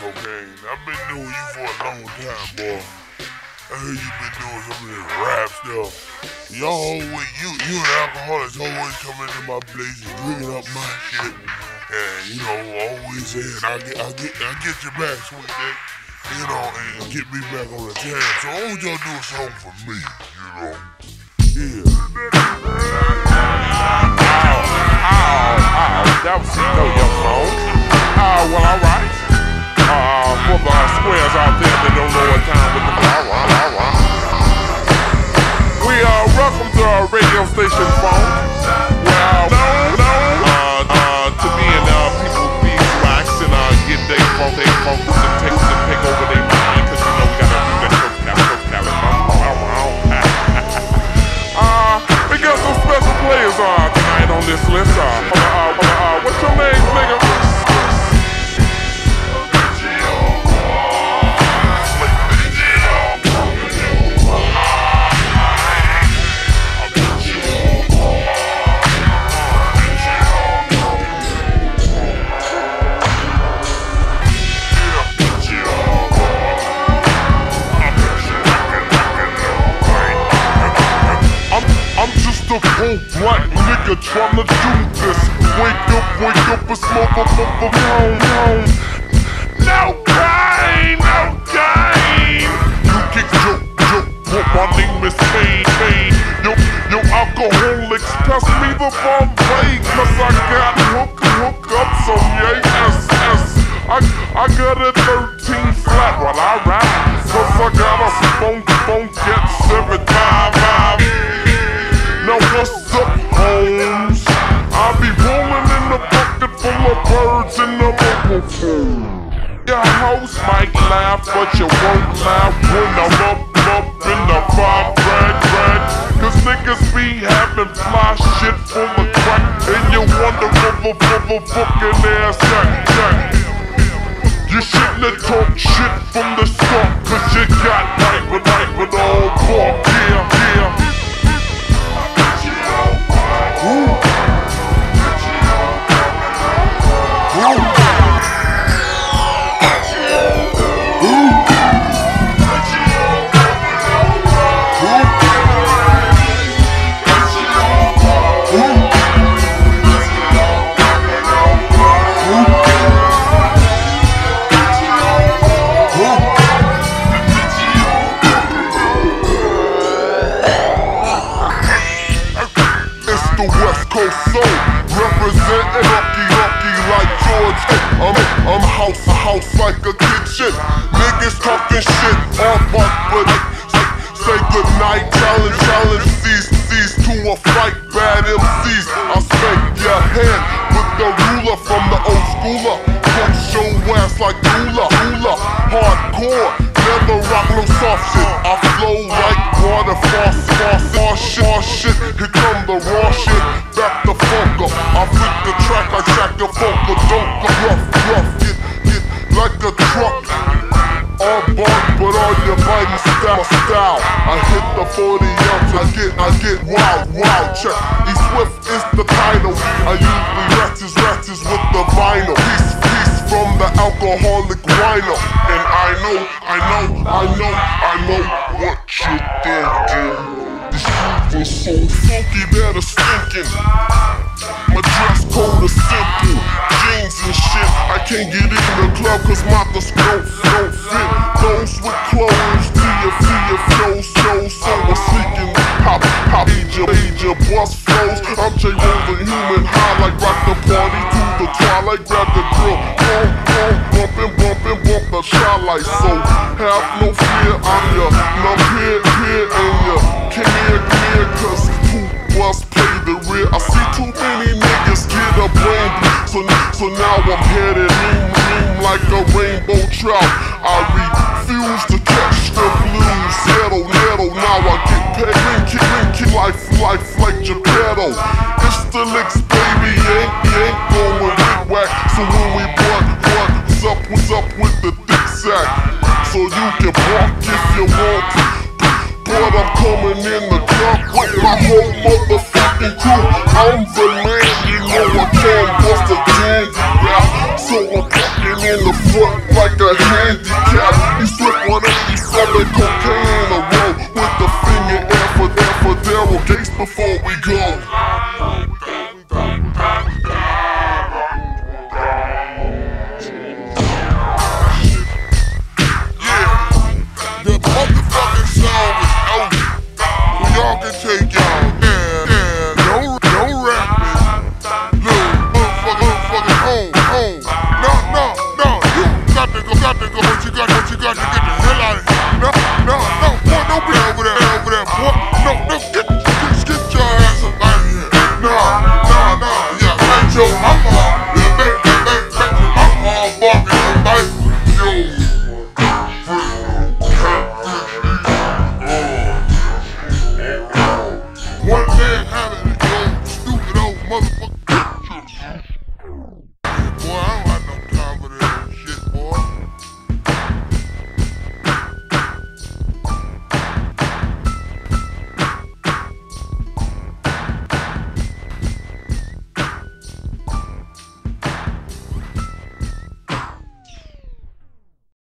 Kokane. I've been knowing you for a long time, boy. I heard you been doing some of this rap stuff. You and alcoholics always coming into my place and drinking up my shit. And you know, always saying, I get your back, sweet dick. You know, and get me back on the tan. So I want y'all do a song for me, you know. Yeah. That was no young phone. Well, alright. Football squares out there that don't know what time with the power. We are welcome to our radio station phone. To me and people be relax and get their phone, and take over their mind. Cause you know we gotta do that now. We got some special players tonight on this list. What's your name, nigga? I'm just a cold black nigga trying to do this. Wake up and smoke up a phone. No game, no game. You kick yo, my name is Fame. Yo, alcoholics, pass me the Bombay. Cause I got hookups on the ASS. I got a 13 flat while I ride. Cause I got a phone get 755. Now what's up, homes? I be rolling in the bucket full of birds in the microphone. Your host might laugh, but you won't laugh when I'm up in the red. Cause niggas be having fly shit full of crack, and you wonder fucking ass jack. You shouldn't have talked shit from the start, cause you got right with all pork, yeah. West Coast soul, representing lucky like George. I'm house like a kitchen. Niggas talking shit all fuck, but say good night. Challenge these to a fight. Bad MCs, I shake your hand with the ruler from the old schooler. Punch your ass like hula, hardcore. Never rock no soft shit. I flow like water, far shit. Here come the raw shit, back the funker. I flip the track, I track the funker. Don't go rough, get like a truck. All bark, but all your biting style. I hit the 40 ounce, I get wild. Check, E Swift is the title. I usually ratchets with the vinyl. Peace from the alcoholic whiner. And I know what you thinking. This shit was so funky that it's stinking. My dress code is simple, jeans and shit. I can't get in the club cause my discos don't fit. Those with clothes, do your flow, so I'm sneaking. Pop, major bus flows. I'm J. Rolling human high, like rock the party to the twilight. Grab the grill, bump the shot like so. Have no fear, I'm your peer, and your clear, cause who was play the rear? I see too many niggas get a brain, so now I'm headed in like a rainbow trout. I refuse to catch the blues, nettle, now I get paid, winky, life like Geppetto. It's the licks, baby, ain't going whack, so when we what's up with the thick sack? So you can walk if you want to. But I'm coming in the club with my whole motherfucking crew. I'm the man, you know I can't bust a damn rap. So I'm fucking in the front like a